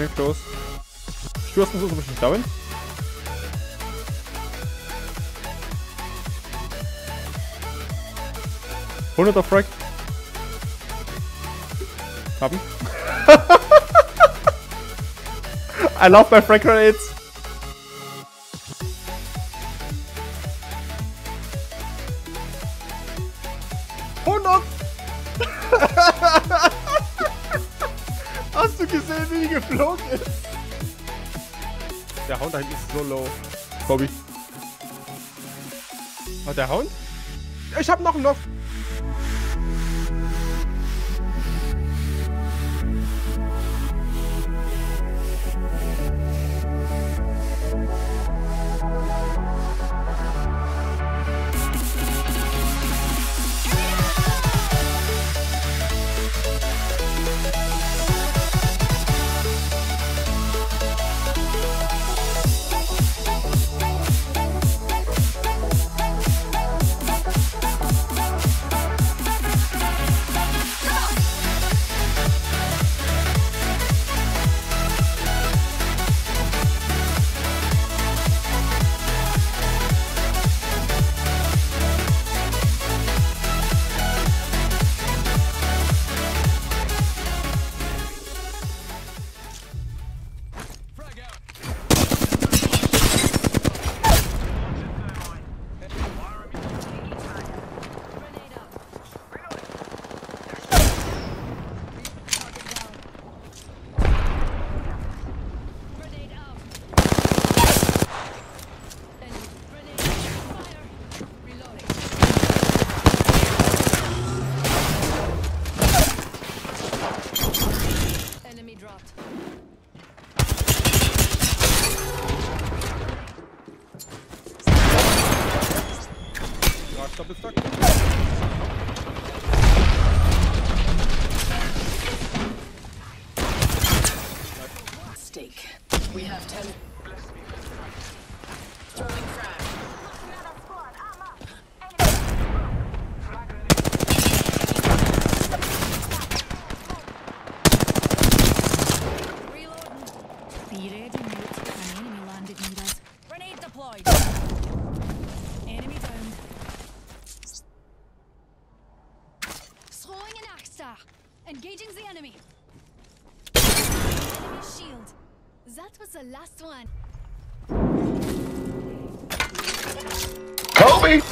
Fajny cross. Siła smusu, co właśnie dałem? Hold the frag. Happy? I love my frag grenades. Hold on! Hast du gesehen, wie die geflogen ist? Der Hound da hinten ist so low. Kobe. Hat der Hound? Ich hab noch einen Loch. Stake. We have 10. Bless me. Throwing frag. Another squad. I'm up. Enemy. Reloading. An enemy landed near us. Grenade deployed. Enemy down. Throwing an arcstar. Engaging the enemy. Enemy shield. That was the last one. Kobe!